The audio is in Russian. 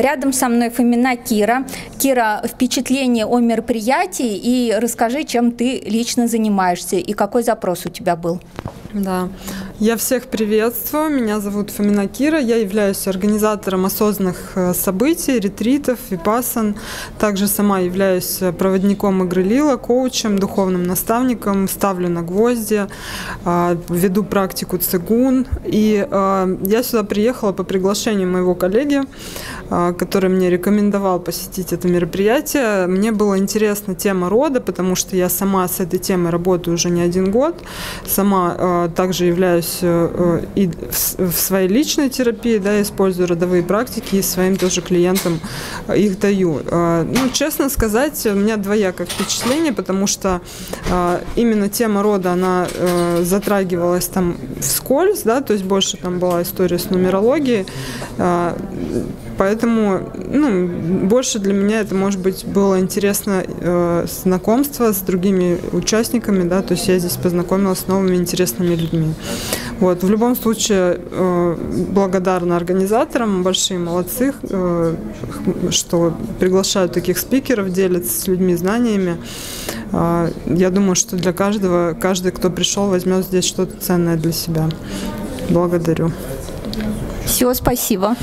Рядом со мной Фомина Кира. Кира, впечатление о мероприятии и расскажи, чем ты лично занимаешься и какой запрос у тебя был. Да, я всех приветствую. Меня зовут Фомина Кира. Я являюсь организатором осознанных событий, ретритов, випасан. Также сама являюсь проводником игры Лила, коучем, духовным наставником, ставлю на гвозди, веду практику цигун. И я сюда приехала по приглашению моего коллеги, который мне рекомендовал посетить это мероприятие. Мне была интересна тема рода, потому что я сама с этой темой работаю уже не один год. Сама также являюсь и в своей личной терапии, да, использую родовые практики и своим тоже клиентам их даю. Ну, честно сказать, у меня двоякое впечатление, потому что именно тема рода, она затрагивалась там вскользь, да, то есть больше там была история с нумерологией, поэтому, ну, больше для меня это, может быть, было интересно знакомство с другими участниками, да, то есть я здесь познакомилась с новыми интересными людьми. Вот, в любом случае, благодарна организаторам, большие молодцы, что приглашают таких спикеров, делятся с людьми знаниями. Я думаю, что для каждого, каждый, кто пришел, возьмет здесь что-то ценное для себя. Благодарю. Все, спасибо.